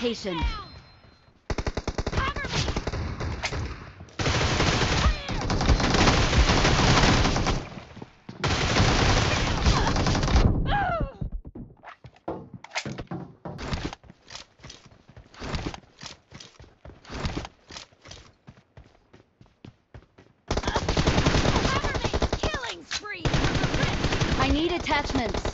location. Attachments.